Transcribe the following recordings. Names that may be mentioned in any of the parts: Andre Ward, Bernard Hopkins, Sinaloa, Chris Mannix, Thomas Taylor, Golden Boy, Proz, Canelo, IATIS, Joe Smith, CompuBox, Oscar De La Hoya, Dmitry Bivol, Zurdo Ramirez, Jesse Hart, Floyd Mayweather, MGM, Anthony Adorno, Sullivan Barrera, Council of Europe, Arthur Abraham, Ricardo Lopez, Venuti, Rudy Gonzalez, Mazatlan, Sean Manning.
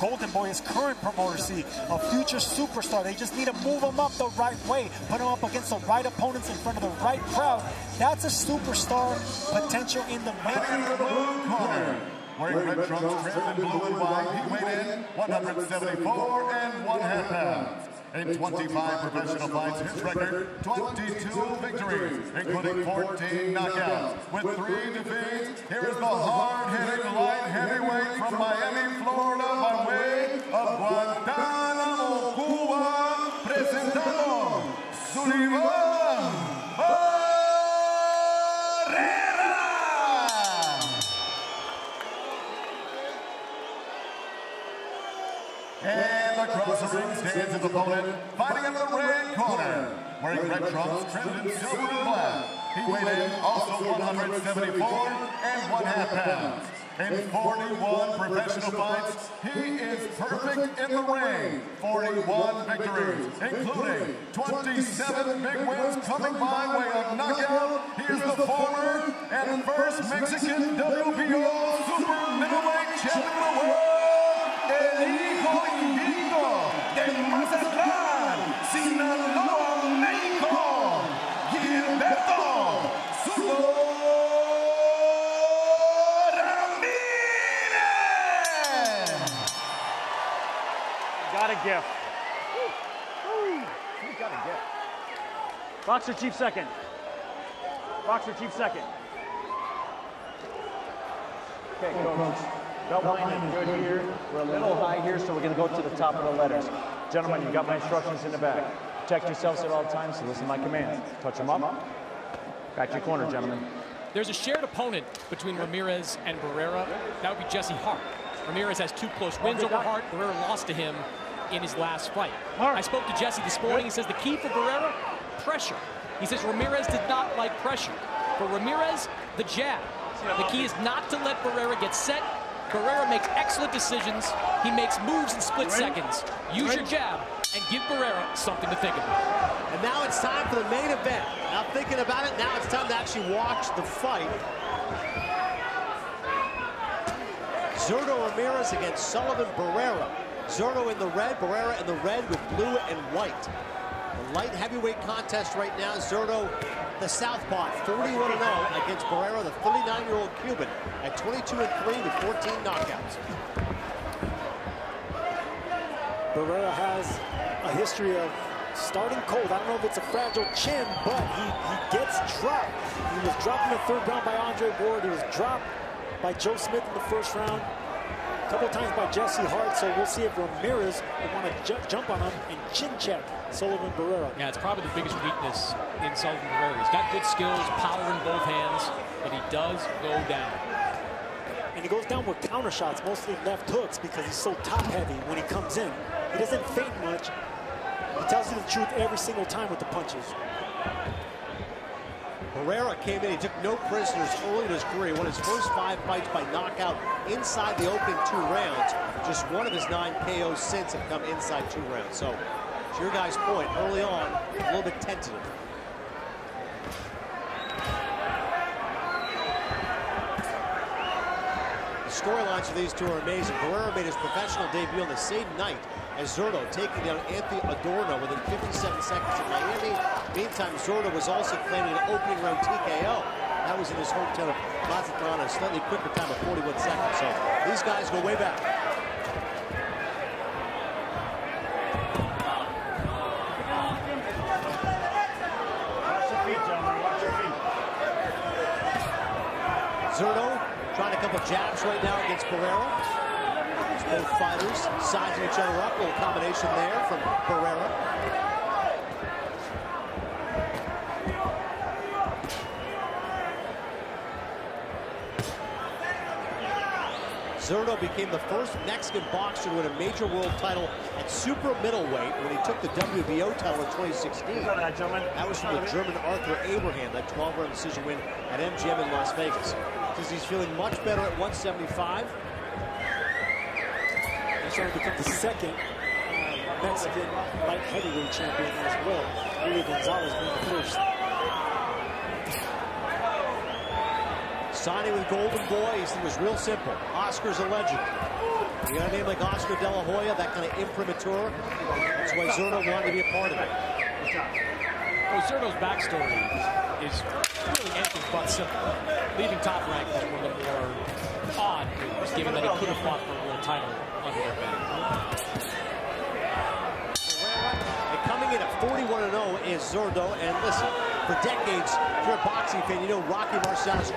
Golden Boy, his current promoter, see a future superstar. They just need to move him up the right way, put him up against the right opponents in front of the right crowd. That's a superstar potential in the making. Wearing red trunks, trimmed in blue and white, he weighed in 174 1/2 pounds. In 25 professional fights, his record, 22 victories, including 14 knockouts. With 3 defeats, here is the hard-hitting light heavyweight from Miami, Florida, by way of Guantanamo, Cuba, presentando Sullivan Barrera. And across the ring stands his opponent, fighting in the red corner. Wearing red trunks, trimmed in silver and black. He weighed in also 174 1/2 pounds. In 41 professional fights, he is perfect in the ring. 41 victories, including 27 big wins coming by way of knockout. Here's the former and first Mexican WBO super middleweight champion of the world, El Hijo Invicto de Mazatlan, Sinaloa, Mexico, Gilberto Zurdo Ramirez. Got a gift. He got a gift. Boxer Chief second. Boxer Chief second. Okay, coach. Belt line good here. We're a little high here, so we're going to go to the top of the letters. Gentlemen, you've got my instructions in the back. Protect yourselves at all times, so listen to my commands. Touch them up. Back to your corner, gentlemen. There's a shared opponent between Ramirez and Barrera. That would be Jesse Hart. Ramirez has 2 close wins over Hart. Barrera lost to him in his last fight. I spoke to Jesse this morning. He says the key for Barrera, pressure. He says Ramirez did not like pressure. For Ramirez, the jab. The key is not to let Barrera get set. Barrera makes excellent decisions. He makes moves in split seconds. Use your jab and give Barrera something to think about. And now it's time for the main event. Now thinking about it, now it's time to actually watch the fight. Zurdo Ramirez against Sullivan Barrera. Zurdo in the red, Barrera in the red with blue and white. The light heavyweight contest right now. Zurdo, the southpaw, 41-0 against Barrera, the 39-year-old Cuban, at 22-3 with 14 knockouts. Barrera has a history of starting cold. I don't know if it's a fragile chin, but he gets dropped. He was dropped in the 3rd round by Andre Ward. He was dropped by Joe Smith in the 1st round. A couple of times by Jesse Hart, so we'll see if Ramirez will want to jump on him and chin-check Sullivan Barrera. Yeah, it's probably the biggest weakness in Sullivan Barrera. He's got good skills, power in both hands, but he does go down. And he goes down with counter shots, mostly left hooks, because he's so top-heavy when he comes in. He doesn't feint much. He tells you the truth every single time with the punches. Barrera came in, he took no prisoners early in his career. He won his first 5 fights by knockout inside the opening 2 rounds. Just one of his 9 KOs since have come inside 2 rounds. So, to your guys' point, early on, a little bit tentative. The storylines for these 2 are amazing. Barrera made his professional debut on the same night as Zurdo, taking down Anthony Adorno within 57 seconds in Miami. Meantime, Zurdo was also claiming an opening round TKO. That was in his hometown of Mazatlan, a slightly quicker time of 41 seconds. So these guys go way back. Watch your feet, gentlemen. Watch your feet. Zurdo trying a couple jabs right now against Barrera. It's both fighters sizing each other up. A little combination there from Barrera. Zurdo became the first Mexican boxer to win a major world title at super middleweight when he took the WBO title in 2016. That was from the German Arthur Abraham, that 12-round decision win at MGM in Las Vegas. Because he's feeling much better at 175. He's trying to become the second Mexican light heavyweight champion as well. Rudy Gonzalez being the first. Signing with Golden Boy, it was real simple. Oscar's a legend. You got a name like Oscar De La Hoya, that kind of imprimatur. That's why Zurdo wanted to be a part of it. Well, Zurdo's backstory is really anything but simple. Leaving Top Rank was one of the more odd moves, given that he could have fought for a world title under their belt. And coming in at 41-0 is Zurdo, and listen, for decades, if you're a boxing fan, you know Rocky Marciano's 49-0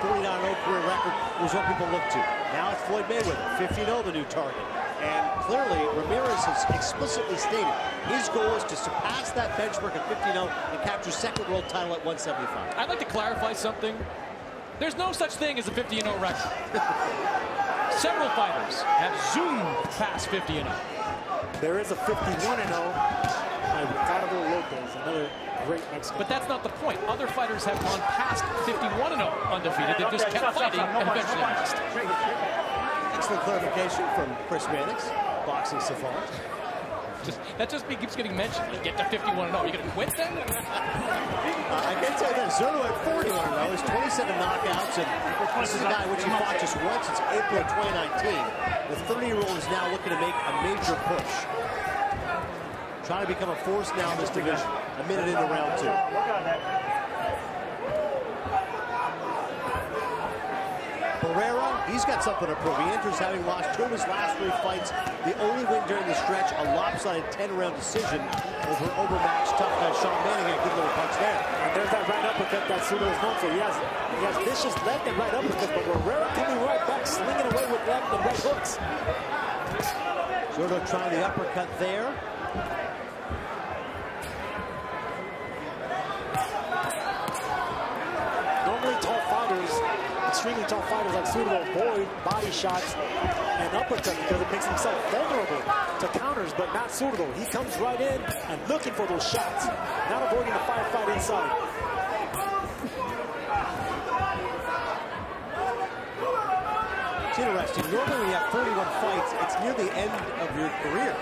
career record was what people looked to. Now it's Floyd Mayweather, 50-0, the new target. And clearly, Ramirez has explicitly stated his goal is to surpass that benchmark at 50-0 and capture second world title at 175. I'd like to clarify something. There's no such thing as a 50-0 record. Several fighters have zoomed past 50-0. There is a 51-0. Ricardo Lopez, another great Mexican. But that's not the point. Other fighters have gone past 51-0 undefeated. They've just kept fighting and eventually lost. Excellent clarification from Chris Mannix, boxing savant. That just keeps getting mentioned. You get to 51-0. You gonna quit then? I can tell you that Zurdo at 41-0 is 27 knockouts, and this is a guy which he fought just once since April of 2019. The 30-year-old is now looking to make a major push. Trying to become a force now in this division, a minute into round two. Barrera, he's got something to prove. He enters having lost two of his last three fights. The only win during the stretch, a lopsided 10-round decision over overmatched tough guy Sean Manning. A good little punch there. And there's that right uppercut that Zurdo is known for. He has vicious left and right uppercut, but Barrera coming right back, slinging away with left and right hooks. Zurdo trying the uppercut there. Normally tall fighters, extremely tall fighters like Zurdo avoid body shots and uppercuts because it makes himself vulnerable to counters, but not Zurdo. He comes right in and looking for those shots, not avoiding the firefight inside. It's interesting. Normally when you have 31 fights, it's near the end of your career.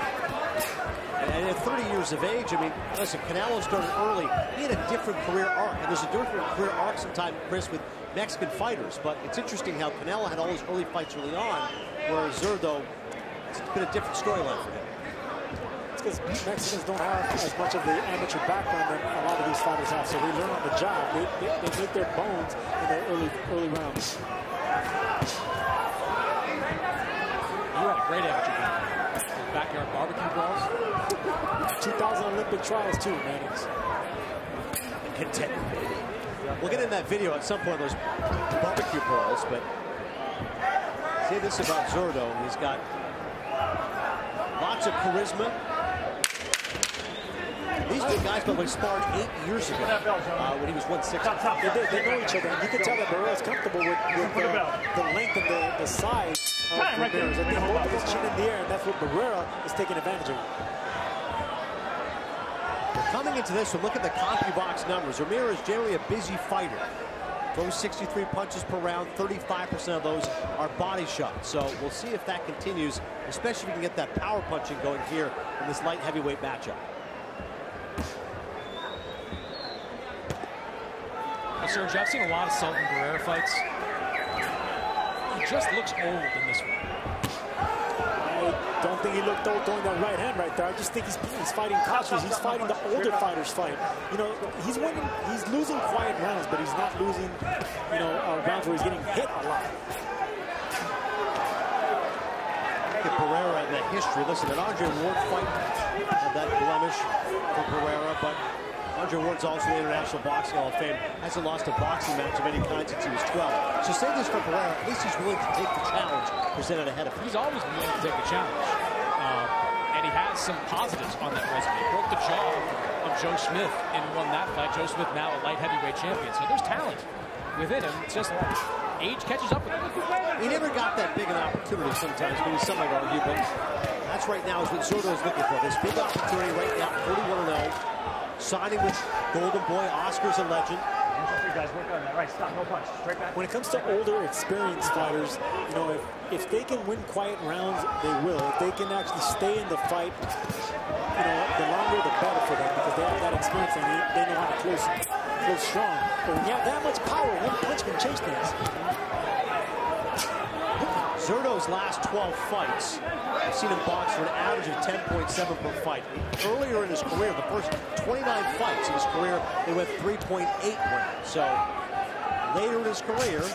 And at 30 years of age, I mean, listen, Canelo started early. He had a different career arc, and there's a different career arc sometimes, Chris, with Mexican fighters. But it's interesting how Canelo had all his early fights early on, whereas Zurdo, it's been a different storyline for him. It's because Mexicans don't have as much of the amateur background that a lot of these fighters have, so they learn on the job. They make their bones in their early rounds. You had a great amateur background. Backyard barbecue balls. 2000 Olympic trials too, man. Contender. We'll get in that video at some point, those barbecue balls, but say this about Zurdo. He's got lots of charisma. These two guys probably sparred 8 years ago when he was 160. They know each other. You can tell that Barrera's comfortable with the length and the size. Right there. So both of his chin in the air, and that's what Barrera is taking advantage of. We're coming into this, so look at the CompuBox numbers. Ramirez is generally a busy fighter. Throws 63 punches per round, 35% of those are body shots. So we'll see if that continues, especially if we can get that power punching going here in this light heavyweight matchup. Well, Serge, I've seen a lot of Sullivan Barrera fights. He just looks old in this one. I don't think he looked old throwing that right hand right there. I just think he's fighting cautious. He's fighting the older fighters' fight. You know, he's winning. He's losing quiet rounds, but he's not losing, you know, rounds where he's getting hit a lot. Look at Barrera and that history. Listen, that Andre Ward fight had that blemish for Barrera, but Andre Ward's also the International Boxing Hall of Fame. Hasn't lost a boxing match of any kind since he was 12. So say this for Barrera, at least he's willing to take the challenge presented ahead of him. He's always willing to take a challenge. And he has some positives on that resume. He broke the jaw of Joe Smith and won that fight. Joe Smith now a light heavyweight champion. So there's talent within him. It's just age catches up with him. He never got that big an opportunity sometimes, maybe some might argue, but that's right now is what Zurdo is looking for. This big opportunity right now, 31-0. Signing with Golden Boy, Oscar's a legend. You guys work on that. Right, stop, no punch. Straight back. When it comes to older, experienced fighters, you know, if they can win quiet rounds, they will. If they can actually stay in the fight, you know, the longer the better for them because they have that experience and they know how to close strong. But when you have that much power, one punch can change things. Zurdo's last 12 fights, I've seen him box for an average of 10.7 per fight. Earlier in his career, the first 29 fights in his career, they went 3.8 rounds. So later in his career,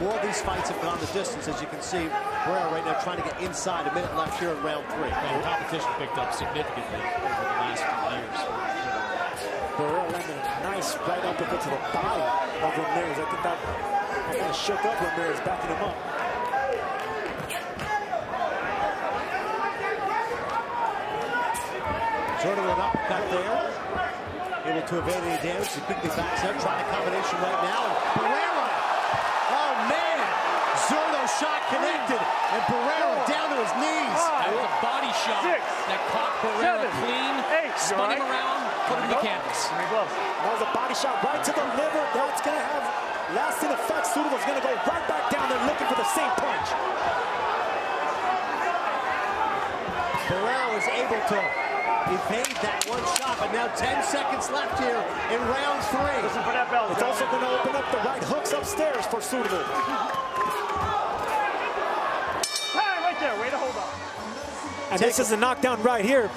more of these fights have gone the distance. As you can see, Barrera right now trying to get inside. A minute left here in round 3. Well, the competition picked up significantly over the last few years. Barrera landed a nice right uppercut to the body of Ramirez. I think that kind of shook up Ramirez, backing him up. Zurdo went up, got there. Able to evade any damage. He quickly backs up, trying a combination right now. And Barrera! Oh, man! Zurdo shot connected, and Barrera down to his knees. That was a body shot that caught Barrera clean, spun him around. The canvas. That was a body shot right to the liver. That's going to have lasting effects. Zurdo's going to go right back down there looking for the same punch. Barrera was able to evade that one shot, but now 10 seconds left here in round 3. Listen for that bell. It's also going to open up the right hooks upstairs for Zurdo. Hey, right there. Way to hold on. And this is a knockdown right here.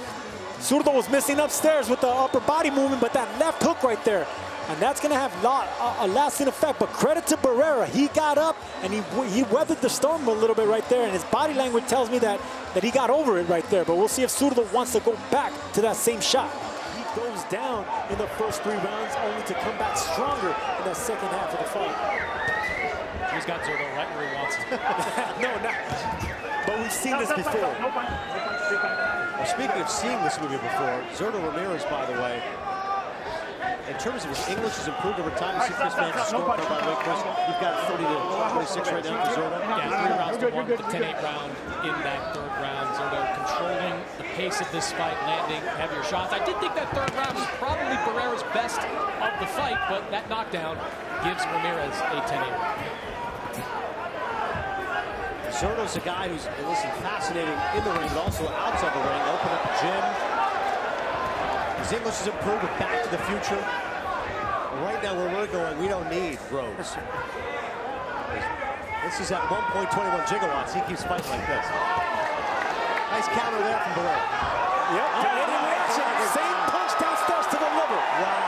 Zurdo was missing upstairs with the upper body movement, but that left hook right there, and that's going to have a lasting effect. But credit to Barrera. He got up, and he weathered the storm a little bit right there, and his body language tells me that he got over it right there. But we'll see if Zurdo wants to go back to that same shot. He goes down in the first 3 rounds, only to come back stronger in the second half of the fight. He's got Zurdo right where he wants him. No, not. But we've seen this before. Speaking of seeing this movie before, Zurdo Ramirez, by the way, in terms of his English, has improved over time. You see Chris Mannix score by weight class. You've got 30 to 26 right now for Zurdo. Yeah, 3 rounds to 1, the 10-8 round in that 3rd round. Zurdo controlling the pace of this fight, landing heavier shots. I did think that 3rd round was probably Barrera's best of the fight, but that knockdown gives Ramirez a 10-8. Zurdo's a guy who's, listen, fascinating in the ring, but also outside the ring. Open up the gym. His English has improved with Back to the Future. Right now, we're really going, we don't need Rose. This is at 1.21 gigawatts. He keeps fighting like this. Nice counter there from Barrera. Yep. Oh, same punch downstairs to the liver. Wow.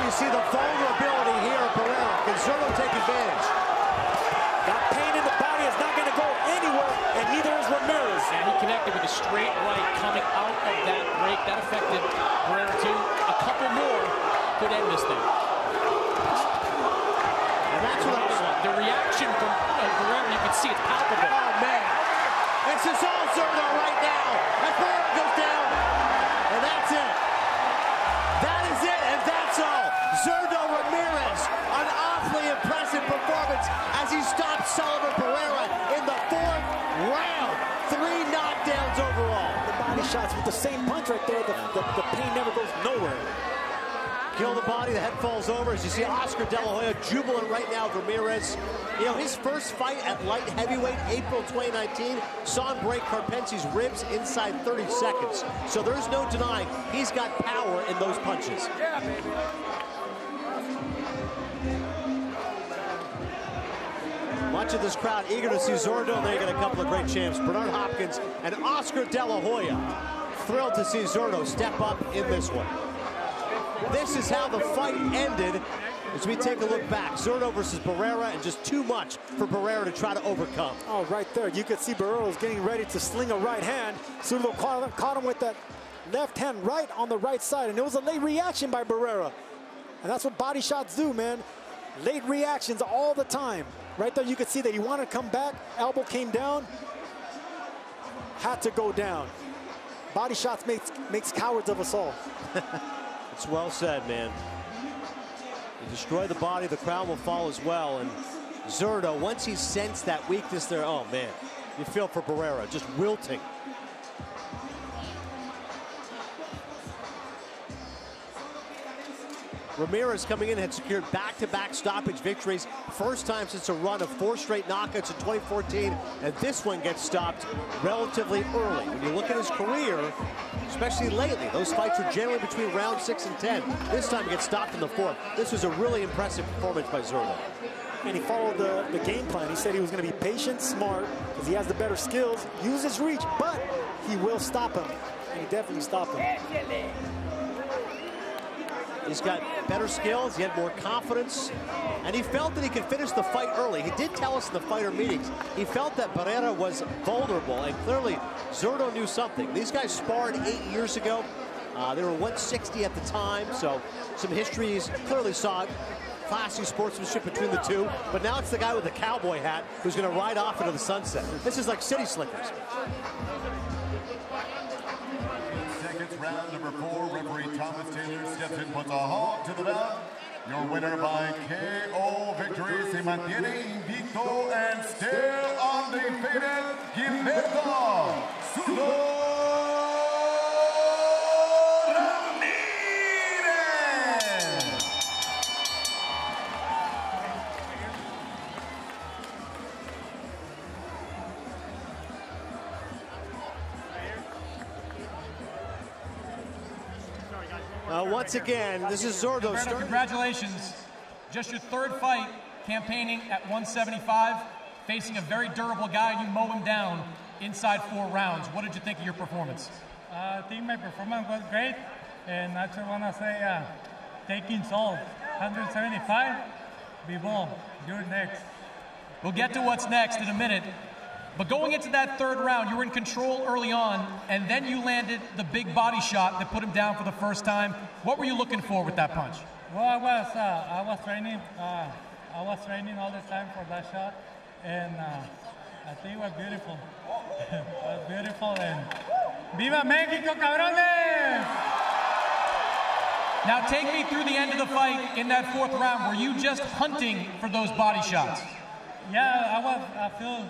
You see the vulnerability here of Barrera. Can Zurdo take advantage? That pain in the body is not going to go anywhere, and neither is Ramirez. And he connected with a straight right coming out of that break. That affected Barrera too. A couple more could end this thing. And that's what I was like. The reaction from Barrera, you can see it's palpable. Oh, man. This is all Zurdo right now. And Barrera goes down, and that's it. That is it, and that's all. Zurdo Ramirez, an awfully impressive performance as he stopped Sullivan Barrera in the 4th round. 3 knockdowns overall. The body shots with the same punch right there. The pain never goes nowhere. Kill the body, the head falls over. As you see, Oscar De La Hoya jubilant right now with Ramirez. You know, his first fight at light heavyweight, April 2019, saw him break Carpenci's ribs inside 30 seconds. So there's no denying he's got power in those punches. Yeah, baby. Much of this crowd eager to see Zurdo, and they got a couple of great champs, Bernard Hopkins and Oscar De La Hoya. Thrilled to see Zurdo step up in this one. This is how the fight ended as we take a look back. Zurdo versus Barrera, and just too much for Barrera to try to overcome. Oh, right there. You could see Barrera was getting ready to sling a right hand. Zurdo caught him with that left hand right on the right side, and it was a late reaction by Barrera. And that's what body shots do, man. Late reactions all the time. Right there, you could see that he wanted to come back. Elbow came down. Had to go down. Body shots makes cowards of us all. It's well said, man. You destroy the body, the crowd will fall as well. And Zurdo, once he sensed that weakness there, oh, man, you feel for Barrera, just wilting. Ramirez coming in had secured back-to-back stoppage victories, first time since a run of 4 straight knockouts in 2014, and this one gets stopped relatively early. When you look at his career, especially lately, those fights were generally between round 6 and 10. This time it gets stopped in the 4th. This was a really impressive performance by Zurdo. And he followed the game plan. He said he was going to be patient, smart, because he has the better skills, use his reach, but he will stop him. And he definitely stopped him. He's got better skills, he had more confidence, and he felt that he could finish the fight early. He did tell us in the fighter meetings, he felt that Barrera was vulnerable, and clearly Zurdo knew something. These guys sparred 8 years ago. They were 160 at the time, so some histories clearly saw it. Classy sportsmanship between the two, but now it's the guy with the cowboy hat who's going to ride off into the sunset. This is like City Slickers. Round number 4, referee Thomas Taylor steps in, puts a halt to the bout. Your winner by KO victory, se mantiene invicto and still undefeated, Gilberto Zurdo Ramirez. Once again, this is Zurdo. Roberto, congratulations. Just your 3rd fight, campaigning at 175, facing a very durable guy. You mow him down inside 4 rounds. What did you think of your performance? I think my performance was great. And I just want to say, taking salt, 175, Bivol, you're next. We'll get to what's next in a minute. But going into that 3rd round, you were in control early on, and then you landed the big body shot that put him down for the first time. What were you looking for with that punch? Well, I was training all the time for that shot, and I think it was beautiful. It was beautiful, and Viva Mexico, cabrones! Now take me through the end of the fight in that 4th round. Were you just hunting for those body shots? Yeah, I feel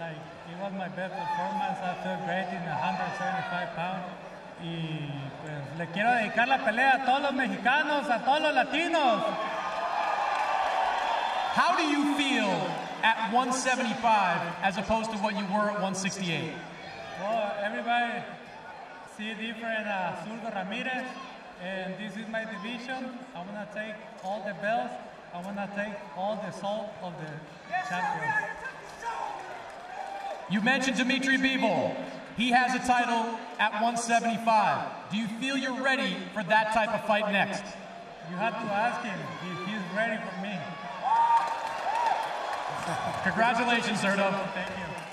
like it was my best performance. I feel great in 175 pounds. Y pues le quiero dedicar la pelea a todos los mexicanos, a todos los latinos. How do you feel at 175 as opposed to what you were at 168? Well, everybody see different Zurdo Ramirez, and this is my division. I want to take all the belts. I want to take all the soul of the champions. You mentioned Dmitry Bivol. He has a title at 175. Do you feel you're ready for that type of fight next? You have to ask him if he's ready for me. Congratulations, Zurdo. Thank you.